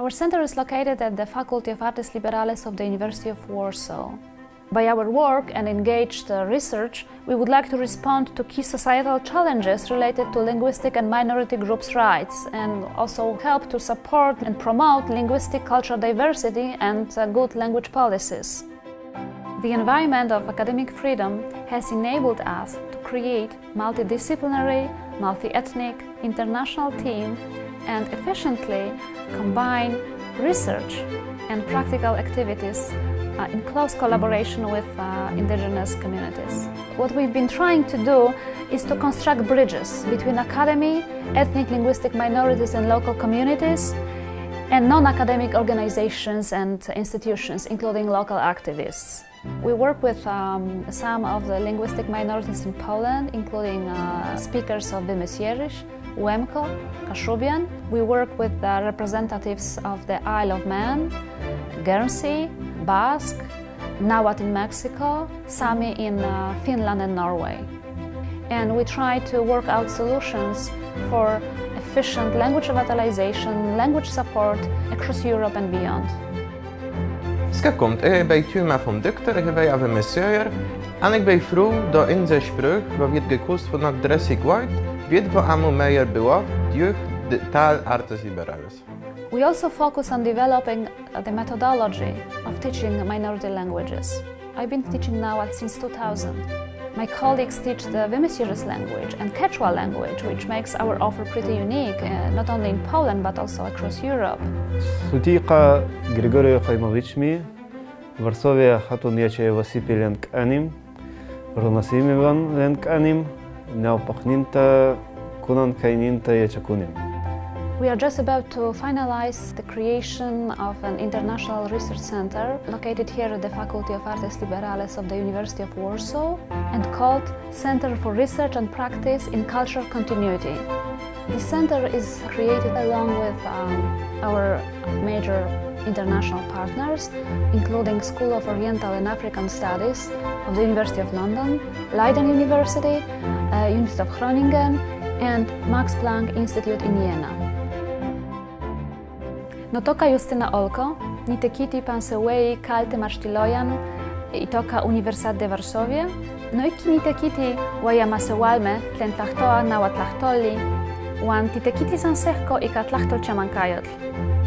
Our center is located at the Faculty of Artes Liberales of the University of Warsaw. By our work and engaged research, we would like to respond to key societal challenges related to linguistic and minority groups' rights, and also help to support and promote linguistic cultural diversity and good language policies. The environment of academic freedom has enabled us to create multidisciplinary, multi-ethnic, international team and efficiently combine research and practical activities in close collaboration with indigenous communities. What we've been trying to do is to construct bridges between academy, ethnic linguistic minorities and local communities, and non-academic organizations and institutions, including local activists. We work with some of the linguistic minorities in Poland, including speakers of Wymysiöeryś, Wemco, Kashubian. We work with the representatives of the Isle of Man, Guernsey, Basque, Nahuatl in Mexico, Sami in Finland and Norway. And we try to work out solutions for efficient language revitalization, language support across Europe and beyond. Jag komt bij Tuma van Dukter, bij Wymysiöeryś, en ik ben vroeg dat in zijn spreuk, wat werd gekozen vanaf 30 kwart, werd van allemaal meer bewaard, jeugd, de taal, artes liberales. We also focus on developing the methodology of teaching minority languages. I've been teaching now since 2000. My colleagues teach the Wymysiöeryś language and Quechua language, which makes our offer pretty unique, not only in Poland but also across Europe. Sutiqa Grigory Khaimovicmi, Varsovia Hatun Yache Vasipi Lenk Anim, Runasimivan Lenk Anim, Naupachninta Kunan Kaininta Yachakunim. We are just about to finalize the creation of an international research center located here at the Faculty of Artes Liberales of the University of Warsaw and called Center for Research and Practice in Cultural Continuity. The center is created along with our major international partners, including School of Oriental and African Studies of the University of London, Leiden University, University of Groningen, and Max Planck Institute in Jena. Notoka Justyna Olko, nitekiti pansewei kalty masztilojan itoka Uniwersat de Varsovie, no iki nitekiti wajamasewalme tlen tlachtoa nahuatlachtolli, wan titekiti sansehko ika tlachtolchaman kayotl.